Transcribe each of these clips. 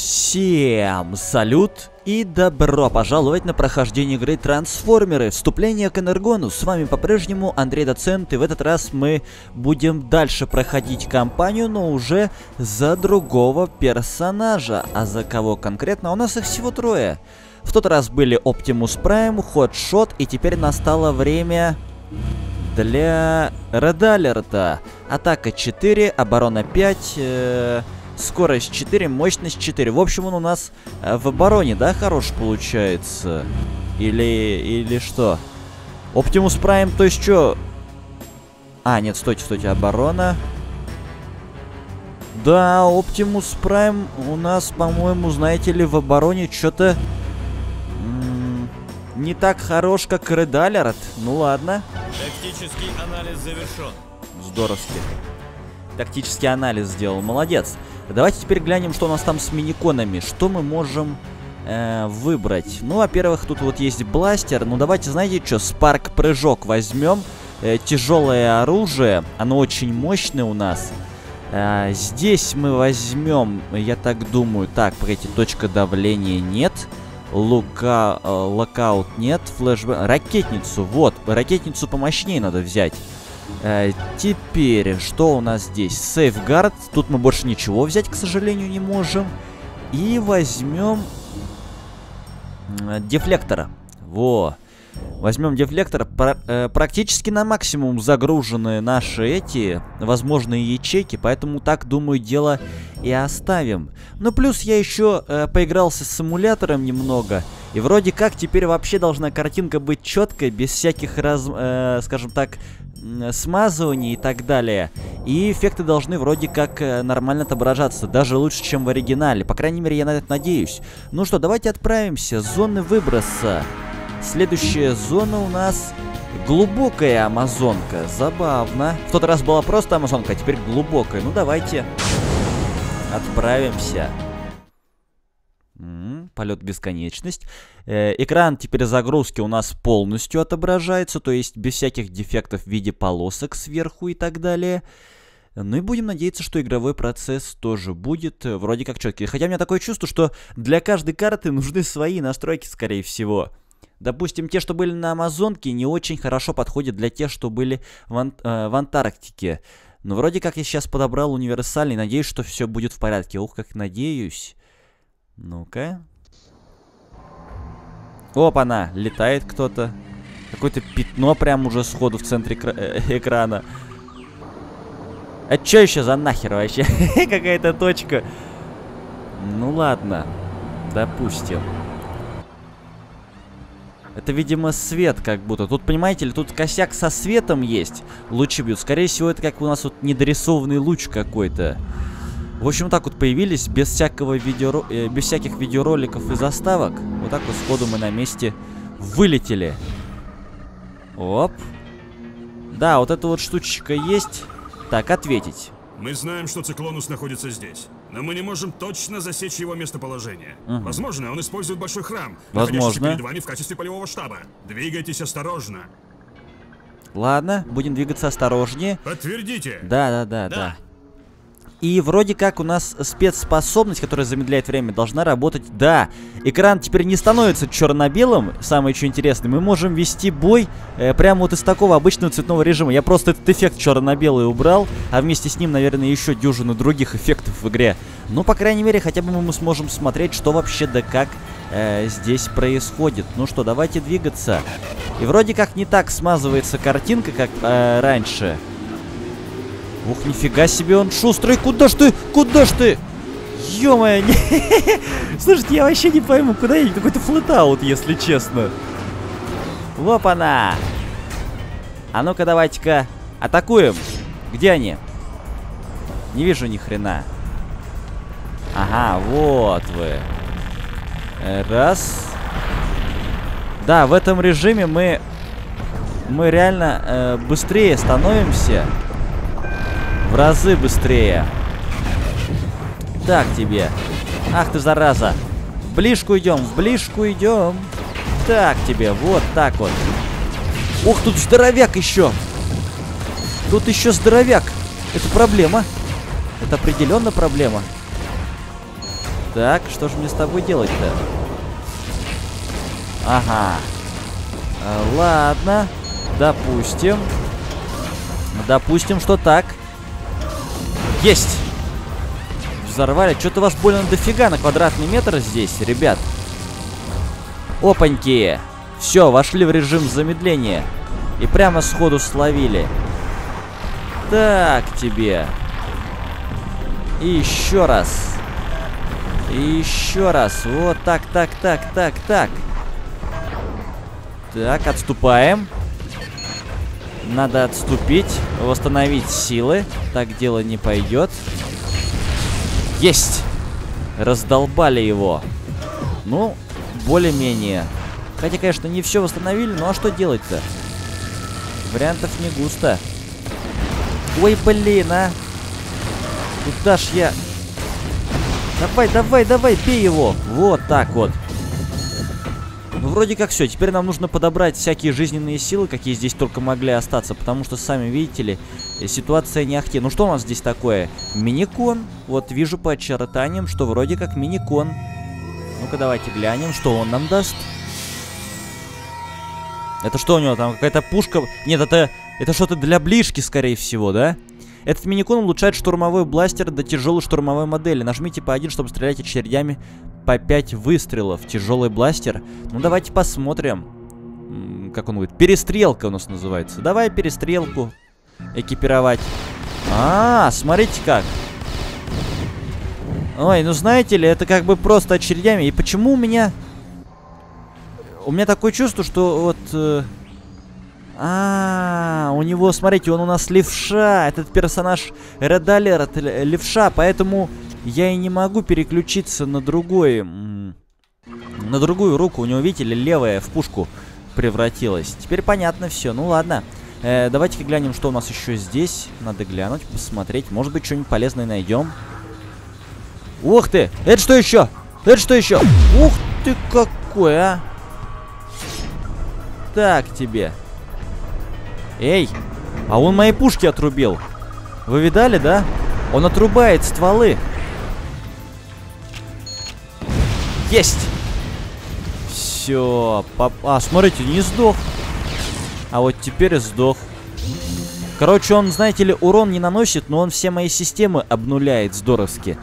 Всем салют и добро пожаловать на прохождение игры Трансформеры Вступление к Энергону. С вами по-прежнему Андрей Доцент, и в этот раз мы будем дальше проходить кампанию, но уже за другого персонажа. А за кого конкретно? У нас их всего трое. В тот раз были Оптимус Прайм, Хот Шот, и теперь настало время для Ред Алерта. Атака 4, оборона 5... Скорость 4, мощность 4. В общем, он у нас в обороне, да, хорош получается? Или что? Оптимус Прайм, то есть что? А, нет, стойте, оборона. Да, Оптимус Прайм у нас, по-моему, знаете ли, в обороне что-то не так хорош, как Ред Алерт. Ну ладно. Тактический анализ завершен. Здоровски. Тактический анализ сделал, молодец. Давайте теперь глянем, что у нас там с миниконами. Что мы можем выбрать? Ну, во-первых, тут вот есть бластер. Ну, давайте, знаете что, спарк-прыжок возьмем. Тяжелое оружие. Оно очень мощное у нас. Здесь мы возьмем, я так думаю... Так, погодите, точка давления нет. Локаут нет. Флэшбэк... Ракетницу, вот. Ракетницу помощнее надо взять. Теперь, что у нас здесь? Сейфгард. Тут мы больше ничего взять, к сожалению, не можем. И возьмем дефлектора. Во. Возьмем дефлектор. Практически на максимум загружены наши эти возможные ячейки. Поэтому, так думаю, дело и оставим. Ну, плюс я еще поигрался с эмулятором немного. И вроде как теперь вообще должна картинка быть четкой, без всяких, скажем так, смазываний и так далее. И эффекты должны вроде как нормально отображаться, даже лучше, чем в оригинале. По крайней мере, я на это надеюсь. Ну что, давайте отправимся. Зоны выброса. Следующая зона у нас глубокая амазонка. Забавно. В тот раз была просто амазонка, а теперь глубокая. Ну давайте отправимся. Полет бесконечность. Экран теперь загрузки у нас полностью отображается, то есть без всяких дефектов в виде полосок сверху и так далее. Ну и будем надеяться, что игровой процесс тоже будет вроде как четкий. Хотя у меня такое чувство, что для каждой карты нужны свои настройки, скорее всего. Допустим, те, что были на Амазонке, не очень хорошо подходят для тех, что были в Антарктике. Но вроде как я сейчас подобрал универсальный, надеюсь, что все будет в порядке. Ух, как надеюсь. Ну-ка. Опа-на, летает кто-то. Какое-то пятно прям уже сходу в центре экрана. А чё еще за нахер вообще? Какая-то точка. Ну ладно, допустим. Это, видимо, свет как будто. Тут, понимаете ли, тут косяк со светом есть. Лучи бьют. Скорее всего, это как у нас вот недорисованный луч какой-то. В общем, так вот появились, без всяких видеороликов и заставок. Вот так вот сходу мы на месте вылетели. Оп. Да, вот эта вот штучка есть. Так, ответить. Мы знаем, что Циклонус находится здесь, но мы не можем точно засечь его местоположение. Возможно, он использует большой храм, находящийся перед вами в качестве полевого штаба. Двигайтесь осторожно. Ладно, будем двигаться осторожнее. Подтвердите. Да. И вроде как у нас спецспособность, которая замедляет время, должна работать. Да, экран теперь не становится черно-белым. Самое что интересное, мы можем вести бой прямо вот из такого обычного цветного режима. Я просто этот эффект черно-белый убрал, а вместе с ним, наверное, еще дюжину других эффектов в игре. Ну, по крайней мере, хотя бы мы сможем смотреть, что вообще да как здесь происходит. Ну что, давайте двигаться. И вроде как не так смазывается картинка, как раньше. Ух, нифига себе, он шустрый. Куда ж ты? Куда ж ты? Ё-моё, не... Слушайте, я вообще не пойму, куда я... Какой-то флэт-аут, если честно. Опа-на! А ну-ка, давайте-ка атакуем. Где они? Не вижу ни хрена. Ага, вот вы. Раз. Да, в этом режиме мы реально быстрее становимся. В разы быстрее. Так тебе. Ах ты, зараза. В ближку идем, в ближку идем. Так тебе, вот так вот. Ух, тут здоровяк еще. Тут еще здоровяк. Это проблема. Это определенно проблема. Так, что же мне с тобой делать-то? Ага. Ладно. Допустим. Допустим, что так. Есть! Взорвали. Что-то вас больно дофига на квадратный метр здесь, ребят. Опаньки. Все, вошли в режим замедления. И прямо сходу словили. Так тебе. И еще раз. И еще раз. Вот так, так, так, так, так. Так, отступаем. Надо отступить. Восстановить силы. Так дело не пойдет. Есть! Раздолбали его. Ну, более-менее. Хотя, конечно, не все восстановили, но а что делать-то? Вариантов не густо. Ой, блин, а! Куда ж я? Давай, давай, давай, бей его! Вот так вот. Ну, вроде как все. Теперь нам нужно подобрать всякие жизненные силы, какие здесь только могли остаться. Потому что, сами видите ли, ситуация не ахти. Ну, что у нас здесь такое? Миникон. Вот вижу по очертаниям, что вроде как миникон. Ну-ка, давайте глянем, что он нам даст. Это что у него там? Какая-то пушка? Нет, это что-то для ближки, скорее всего, да? Этот миникон улучшает штурмовой бластер до тяжелой штурмовой модели. Нажмите по 1, чтобы стрелять очередями по 5 выстрелов. Тяжелый бластер. Ну, давайте посмотрим. Как он будет? Перестрелка у нас называется. Давай перестрелку экипировать. А, смотрите как. Ой, ну знаете ли, это как бы просто очередями. И почему у меня... У меня такое чувство, что вот... у него, смотрите, он у нас левша. Этот персонаж Ред Алерт левша, поэтому я и не могу переключиться на другую руку. У него, видите ли, левая в пушку превратилась. Теперь понятно все, ну ладно. Давайте-ка глянем, что у нас еще здесь. Надо глянуть, посмотреть. Может быть, что-нибудь полезное найдем. Ух ты! Это что еще? Это что еще? Ух ты, какой, а! Так тебе. Эй, а он мои пушки отрубил. Вы видали, да? Он отрубает стволы. Есть! Все. Смотрите, не сдох. А вот теперь сдох. Короче, он, знаете ли, урон не наносит, но он все мои системы обнуляет здоровски.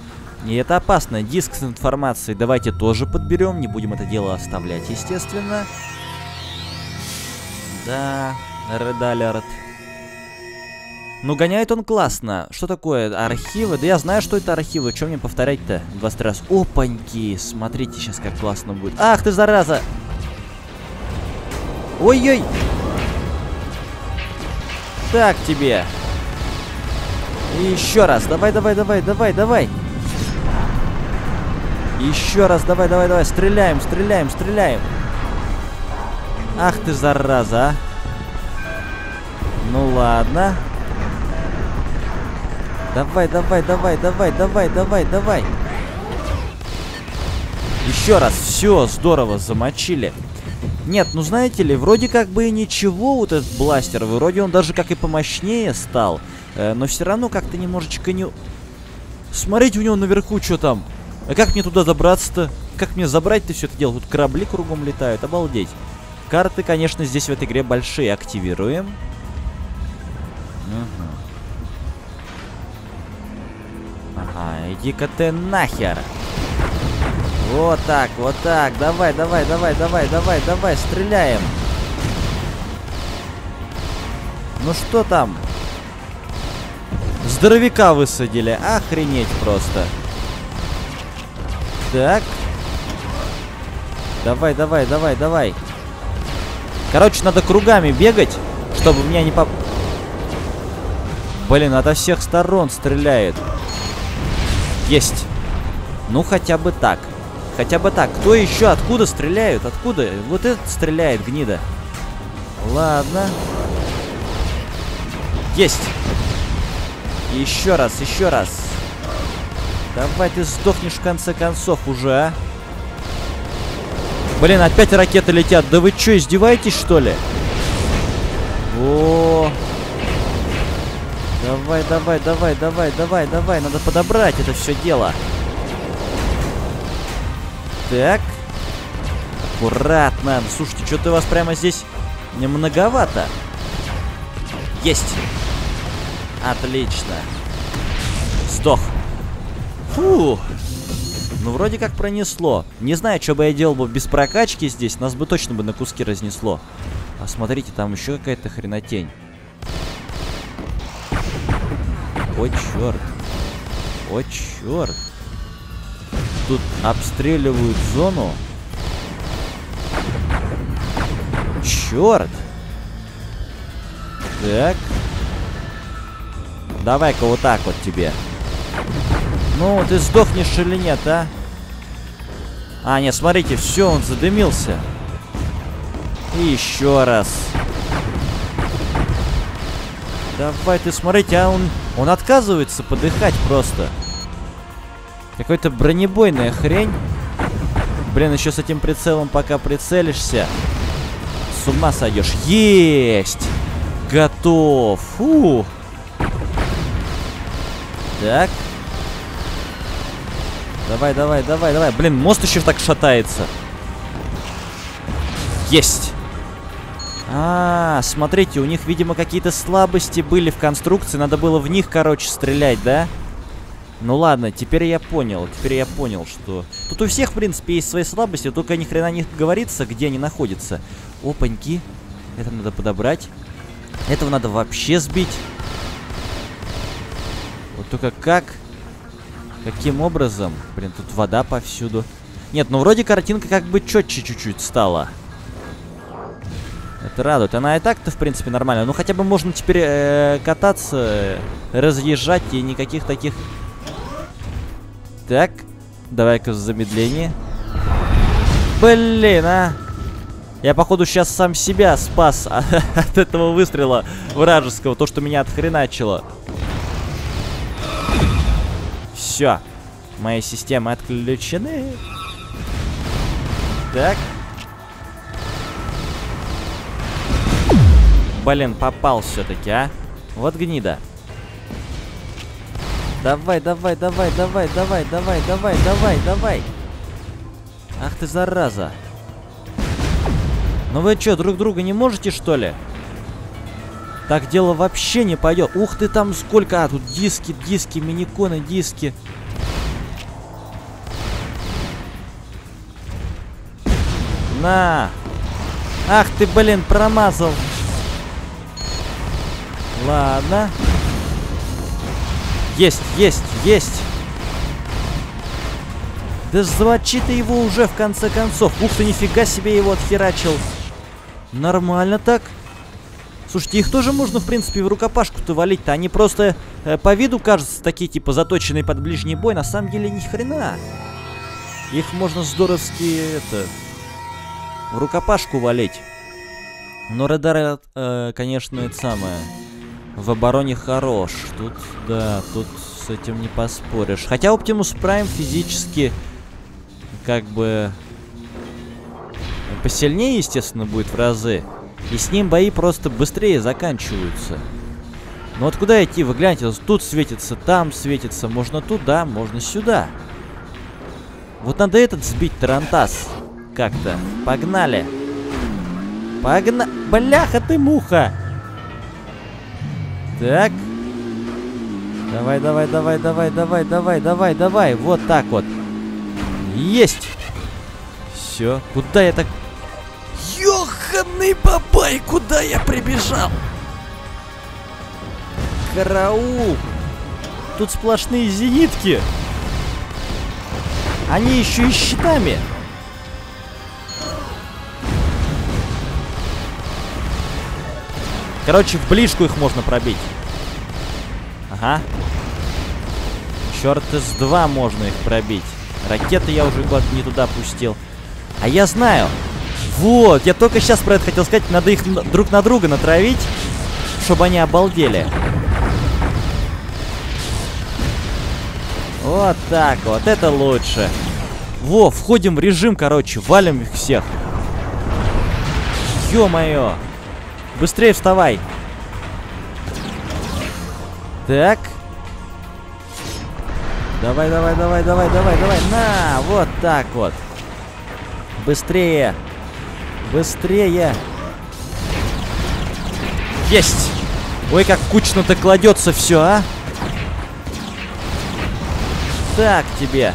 И это опасно. Диск с информацией давайте тоже подберем. Не будем это дело оставлять, естественно. Да... Ред Алерт. Ну, гоняет он классно. Что такое? Архивы? Да я знаю, что это архивы. Чем мне повторять-то? 20 раз. Опаньки. Смотрите сейчас, как классно будет. Ах ты, зараза! Ой-ой! Так тебе. И еще раз. Давай, давай, давай, давай, давай. Еще раз. Давай, давай, давай. Стреляем, стреляем, стреляем. Ах ты, зараза, а. Ну ладно. Давай, давай, давай, давай, давай, давай, давай. Еще раз. Все, здорово, замочили. Нет, ну знаете ли, вроде как бы и ничего вот этот бластер. Вроде он даже как и помощнее стал. Но все равно как-то немножечко не... Смотрите, у него наверху что там. А как мне туда забраться-то? Как мне забрать-то все это дело? Тут корабли кругом летают, обалдеть. Карты, конечно, здесь в этой игре большие. Активируем. Ага, иди-ка ты нахер. Вот так, вот так. Давай, давай, давай, давай, давай, давай, стреляем. Ну что там? Здоровяка высадили. Охренеть просто. Так. Давай, давай, давай, давай. Короче, надо кругами бегать, чтобы меня не поп... Блин, ото всех сторон стреляет. Есть. Ну, хотя бы так. Хотя бы так. Кто еще? Откуда стреляют? Откуда? Вот этот стреляет, гнида. Ладно. Есть. Еще раз, еще раз. Давай ты сдохнешь в конце концов уже, а. Блин, опять ракеты летят. Да вы что, издеваетесь, что ли? О. Давай, давай, давай, давай, давай, давай. Надо подобрать это все дело. Так. Аккуратно. Слушайте, что-то у вас прямо здесь немноговато. Есть. Отлично. Сдох. Фу. Ну, вроде как пронесло. Не знаю, что бы я делал бы без прокачки здесь. Нас бы точно бы на куски разнесло. А смотрите, там еще какая-то хренотень. О, черт. О, черт. Тут обстреливают зону. Черт. Так. Давай-ка вот так вот тебе. Ну, ты сдохнешь или нет, а? А, нет, смотрите, все, он задымился. И еще раз. Давай, ты смотрите, а он отказывается подыхать просто. Какой-то бронебойная хрень. Блин, еще с этим прицелом пока прицелишься. С ума сойдешь. Есть! Готов! Фу! Так. Давай, давай, давай, давай. Блин, мост еще так шатается. Есть! А, смотрите, у них, видимо, какие-то слабости были в конструкции. Надо было в них, короче, стрелять, да? Ну ладно, теперь я понял. Теперь я понял, что... Тут у всех, в принципе, есть свои слабости. Только ни хрена не говорится, где они находятся. Опаньки. Это надо подобрать. Этого надо вообще сбить. Вот только как... Каким образом? Блин, тут вода повсюду. Нет, ну вроде картинка как бы четче чуть-чуть стала. Это радует. Она и так-то, в принципе, нормально. Ну хотя бы можно теперь кататься, разъезжать и никаких таких... Так, давай-ка в замедлении. Блин, а! Я, походу, сейчас сам себя спас от этого выстрела вражеского. То, что меня отхреначило. Все, мои системы отключены. Так. Блин, попал все-таки, а? Вот гнида. Давай, давай, давай, давай, давай, давай, давай, давай, давай. Ах ты зараза. Ну вы что, друг друга не можете, что ли? Так дело вообще не пойдет. Ух ты, там сколько... А, тут диски, диски, миниконы, диски. На! Ах ты, блин, промазал. Ладно. Есть, есть, есть. Да звучи ты его уже в конце концов. Ух ты, нифига себе его отхерачил. Нормально так. Слушайте, их тоже можно, в принципе, в рукопашку-то валить-то. Они просто по виду кажутся такие, типа, заточенные под ближний бой. На самом деле, ни хрена. Их можно здоровски, это... В рукопашку валить. Но Радар, конечно, это самое. В обороне хорош. Тут, да, тут с этим не поспоришь. Хотя Оптимус Прайм физически, как бы... Посильнее, естественно, будет в разы. И с ним бои просто быстрее заканчиваются. Но вот куда идти? Вы гляньте, тут светится, там светится. Можно туда, можно сюда. Вот надо этот сбить тарантас. Как-то. Погнали. Погнали. Бляха ты, муха. Так. Давай, давай, давай, давай, давай, давай, давай, давай. Вот так вот. Есть. Все. Куда я так... Ёханый бабай, куда я прибежал? Караул! Тут сплошные зенитки. Они еще и щитами. Короче, в ближку их можно пробить. Ага. Черт, из два можно их пробить. Ракеты я уже год не туда пустил. А я знаю. Вот, я только сейчас про это хотел сказать. Надо их друг на друга натравить, чтобы они обалдели. Вот так вот, это лучше. Во, входим в режим, короче, валим их всех. Ё-моё. Быстрее вставай. Так. Давай, давай, давай, давай, давай, давай. На, вот так вот. Быстрее! Быстрее! Есть! Ой, как кучно-то кладется все, а! Так тебе!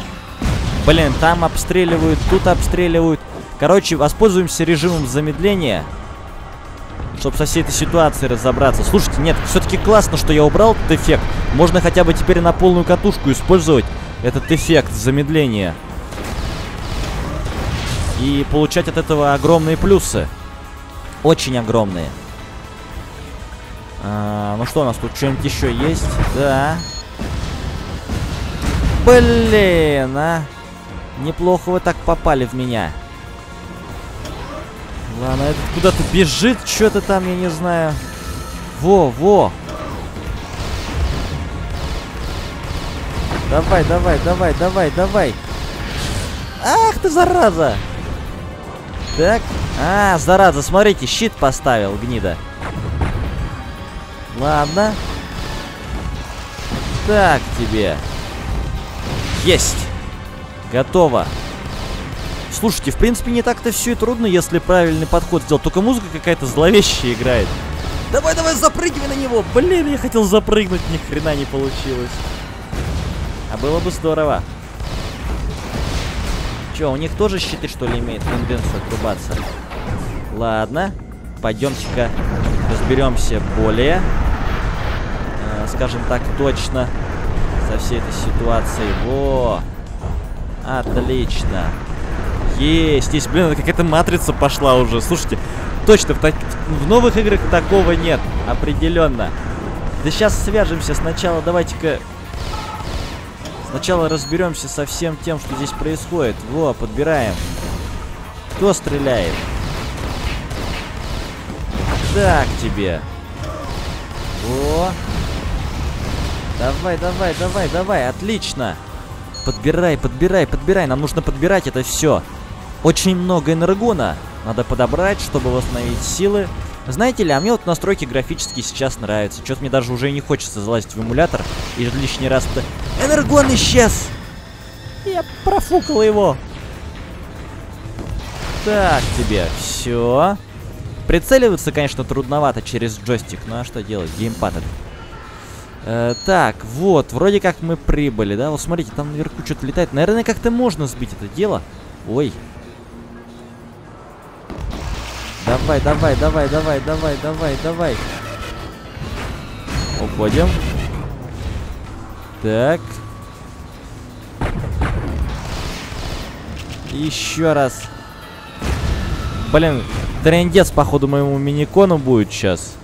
Блин, там обстреливают, тут обстреливают. Короче, воспользуемся режимом замедления, чтобы со всей этой ситуацией разобраться. Слушайте, нет, все-таки классно, что я убрал этот эффект. Можно хотя бы теперь на полную катушку использовать этот эффект замедления. И получать от этого огромные плюсы. Очень огромные. Ну что у нас тут? Что-нибудь еще есть? Да. Блин, а. Неплохо вы так попали в меня. Ладно, этот куда-то бежит, что-то там, я не знаю. Во. Давай. Ах ты, зараза! Так. А, зараза, смотрите, щит поставил, гнида. Ладно. Так тебе. Есть. Готово. Слушайте, в принципе, не так-то все и трудно, если правильный подход сделать. Только музыка какая-то зловещая играет. Давай, запрыгивай на него. Блин, я хотел запрыгнуть, ни хрена не получилось. А было бы здорово. Че, у них тоже щиты, что ли, имеют тенденцию отрубаться? Ладно. Пойдемте-ка разберемся более, скажем так, точно со всей этой ситуацией. Во! Отлично. Есть, есть. Блин, какая-то матрица пошла уже. Слушайте, точно, в новых играх такого нет. Определенно. Да сейчас свяжемся. Сначала давайте-ка... Сначала разберемся со всем тем, что здесь происходит. Во, подбираем. Кто стреляет? Так тебе. Во. Давай. Отлично. Подбирай. Нам нужно подбирать это все. Очень много энергона. Надо подобрать, чтобы восстановить силы. Знаете ли, а мне вот настройки графические сейчас нравятся. Чё-то мне даже уже не хочется залазить в эмулятор. И лишний раз-то... Энергон исчез! Я профукал его. Так тебе. Все. Прицеливаться, конечно, трудновато через джойстик. Ну а что делать? Геймпад. Так, вот. Вроде как мы прибыли, да? Вот смотрите, там наверху что-то летает. Наверное, как-то можно сбить это дело. Ой. Давай. Уходим. Так. Еще раз. Блин, трындец, походу, моему миникону будет сейчас.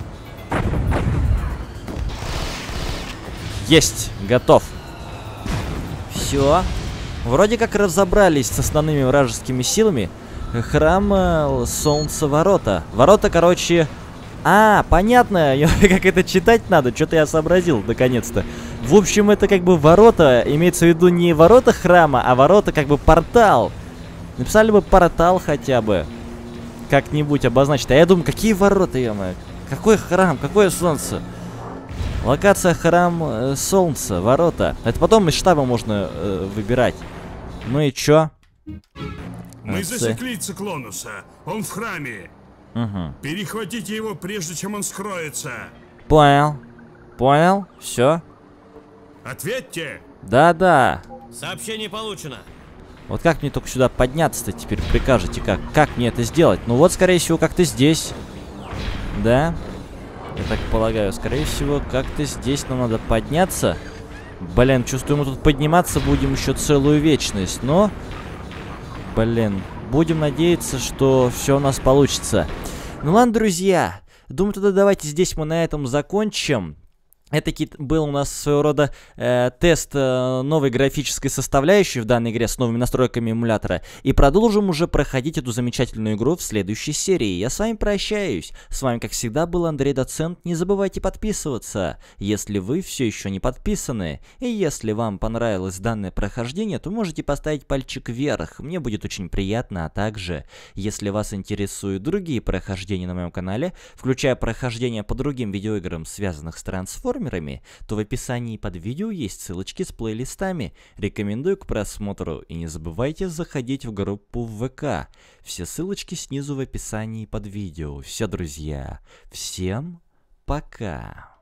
Есть, готов. Все. Вроде как разобрались с основными вражескими силами. Храм Солнца Ворота. Ворота, короче... А, понятно, как это читать надо, что-то я сообразил, наконец-то. В общем, это как бы ворота, имеется в виду не ворота храма, а ворота как бы портал. Написали бы портал хотя бы. Как-нибудь обозначить. А я думаю, какие ворота, ё-моё? Какой храм, какое солнце? Локация храм Солнца, ворота. Это потом из штаба можно выбирать. Ну и чё? Мы засекли Циклонуса. Он в храме. Угу. Перехватите его, прежде чем он скроется. Понял. Все. Ответьте. Да. Сообщение получено. Вот как мне только сюда подняться-то теперь? Прикажете, как мне это сделать? Ну вот, скорее всего, как-то здесь. Да? Я так полагаю, скорее всего, как-то здесь нам надо подняться. Блин, чувствую, мы тут подниматься будем еще целую вечность, но... Блин, будем надеяться, что все у нас получится. Ну ладно, друзья, думаю, тогда давайте здесь мы на этом закончим. Это был у нас своего рода тест новой графической составляющей в данной игре с новыми настройками эмулятора. И продолжим уже проходить эту замечательную игру в следующей серии. Я с вами прощаюсь. С вами, как всегда, был Андрей Доцент. Не забывайте подписываться, если вы все еще не подписаны. И если вам понравилось данное прохождение, то можете поставить пальчик вверх. Мне будет очень приятно. А также, если вас интересуют другие прохождения на моем канале, включая прохождения по другим видеоиграм, связанных с трансформерами, трансформерами, то в описании под видео есть ссылочки с плейлистами. Рекомендую к просмотру и не забывайте заходить в группу в ВК. Все ссылочки снизу в описании под видео. Все, друзья. Всем пока.